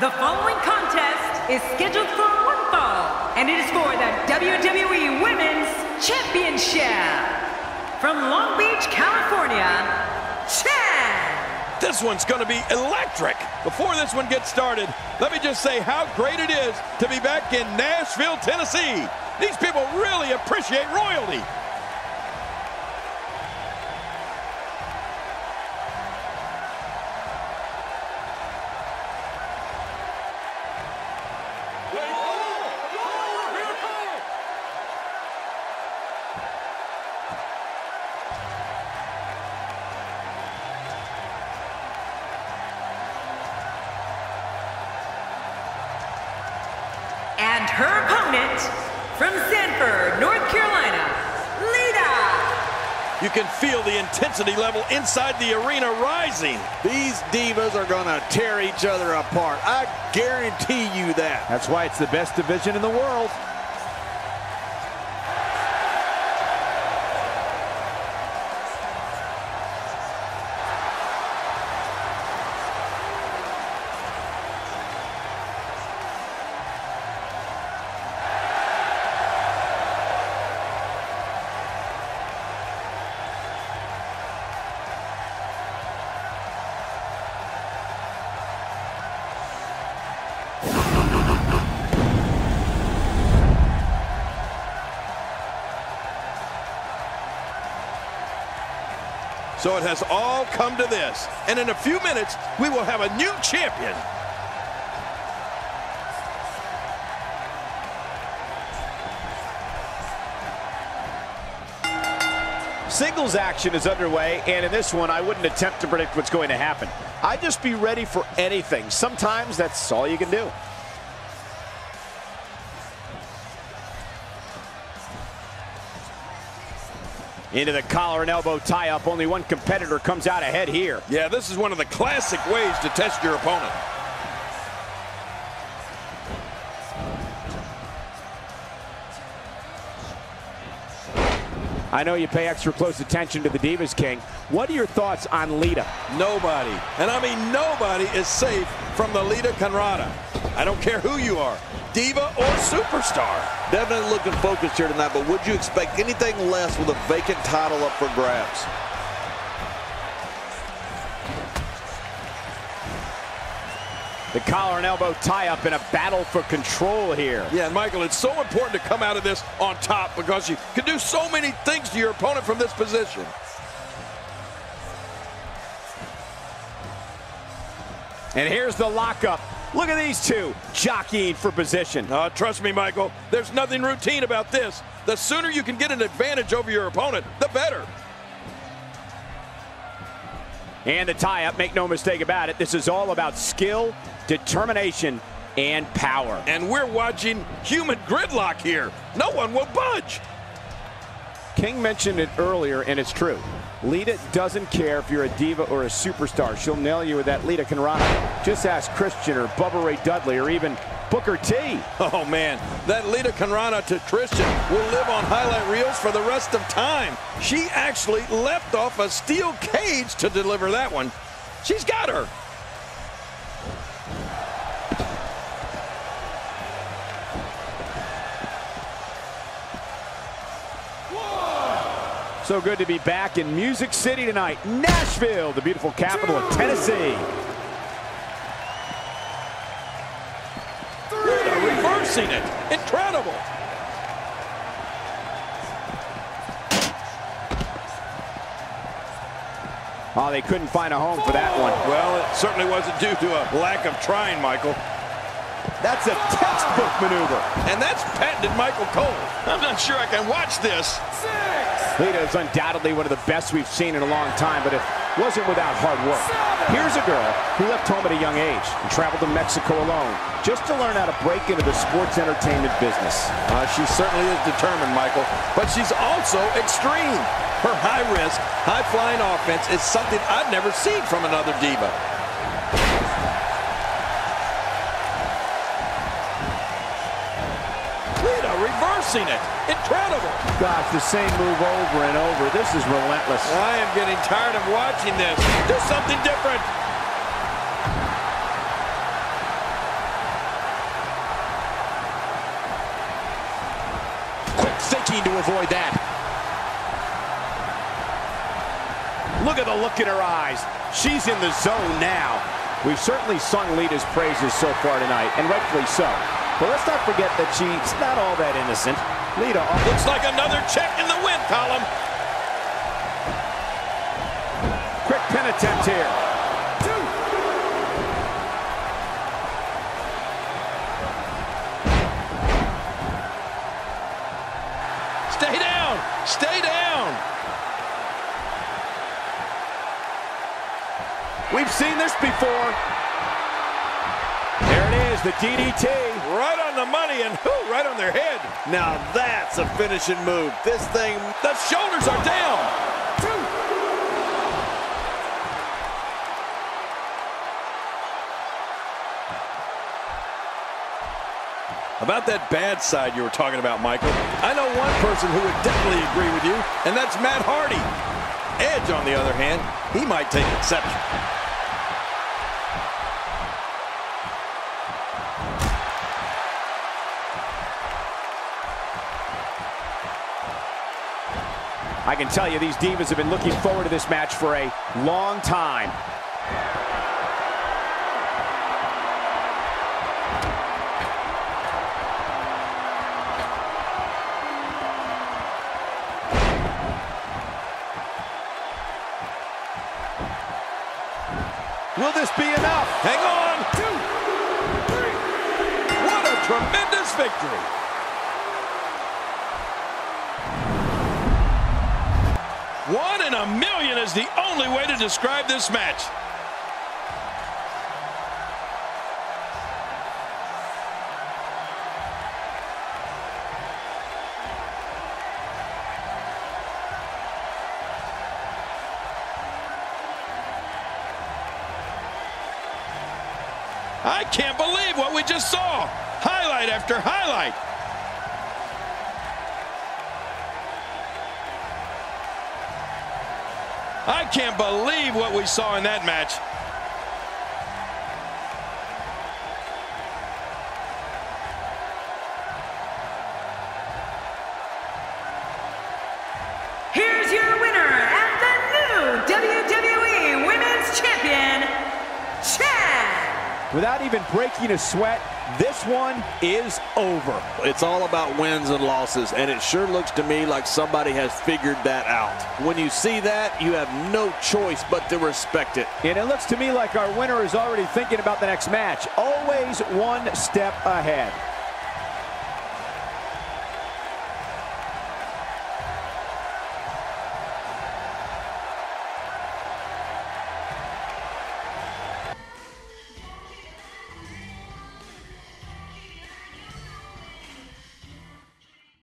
The following contest is scheduled for one fall, and it is for the WWE Women's Championship. From Long Beach, California, Chad! This one's gonna be electric. Before this one gets started, let me just say how great it is to be back in Nashville, Tennessee. These people really appreciate royalty. And her opponent, from Sanford, North Carolina, Lita. You can feel the intensity level inside the arena rising. These divas are gonna tear each other apart. I guarantee you that. That's why it's the best division in the world. So it has all come to this, and in a few minutes, we will have a new champion. Singles action is underway, and in this one, I wouldn't attempt to predict what's going to happen. I'd just be ready for anything. Sometimes that's all you can do. Into the collar and elbow tie-up. Only one competitor comes out ahead here. Yeah, this is one of the classic ways to test your opponent. I know you pay extra close attention to the Divas King. What are your thoughts on Lita? Nobody, and I mean nobody, is safe from the Lita Canrana. I don't care who you are, diva or superstar. Definitely looking focused here tonight, but would you expect anything less with a vacant title up for grabs? The collar and elbow tie-up in a battle for control here. Yeah, and Michael, it's so important to come out of this on top because you can do so many things to your opponent from this position. And here's the lockup. Look at these two jockeying for position. Trust me, Michael, there's nothing routine about this. The sooner you can get an advantage over your opponent, the better. And the tie-up, make no mistake about it, this is all about skill, determination, and power. And we're watching human gridlock here. No one will budge. King mentioned it earlier, and it's true. Lita doesn't care if you're a diva or a superstar. She'll nail you with that Lita Canrana. Just ask Christian or Bubba Ray Dudley or even Booker T. Oh, man, that Lita Canrana to Christian will live on highlight reels for the rest of time. She actually leapt off a steel cage to deliver that one. She's got her. So good to be back in Music City tonight. Nashville, the beautiful capital of Tennessee. Lita reversing it. Incredible. Oh, they couldn't find a home for that one. Well, it certainly wasn't due to a lack of trying, Michael. That's a textbook maneuver. And that's patented Michael Cole. I'm not sure I can watch this. Lita is undoubtedly one of the best we've seen in a long time, but it wasn't without hard work. Here's a girl who left home at a young age and traveled to Mexico alone just to learn how to break into the sports entertainment business. She certainly is determined, Michael, but she's also extreme. Her high-risk, high-flying offense is something I've never seen from another diva. Reversing it. Incredible. Gosh, the same move over and over. This is relentless. I am getting tired of watching this. Do something different. to avoid that. Look at the look in her eyes. She's in the zone now. We've certainly sung Lita's praises so far tonight, and rightfully so. But let's not forget that she's not all that innocent. Lita looks like another check in the win column. Quick pin attempt here. Two. Stay down. Stay down. We've seen this before. There it is, the DDT. Right on the money and who? Right on their head. Now that's a finishing move. This thing, the shoulders are down. Two. About that bad side you were talking about, Michael, I know one person who would definitely agree with you, and that's Matt Hardy. Edge, on the other hand, he might take exception. I can tell you these divas have been looking forward to this match for a long time. Will this be enough? Hang on. 2, 3. What a tremendous victory. One in a million is the only way to describe this match. I can't believe what we just saw. Highlight after highlight. I can't believe what we saw in that match. Here's your winner and the new WWE Women's Champion, Chad. Without even breaking a sweat, this one is over. It's all about wins and losses, and it sure looks to me like somebody has figured that out. When you see that, you have no choice but to respect it. And it looks to me like our winner is already thinking about the next match. Always one step ahead.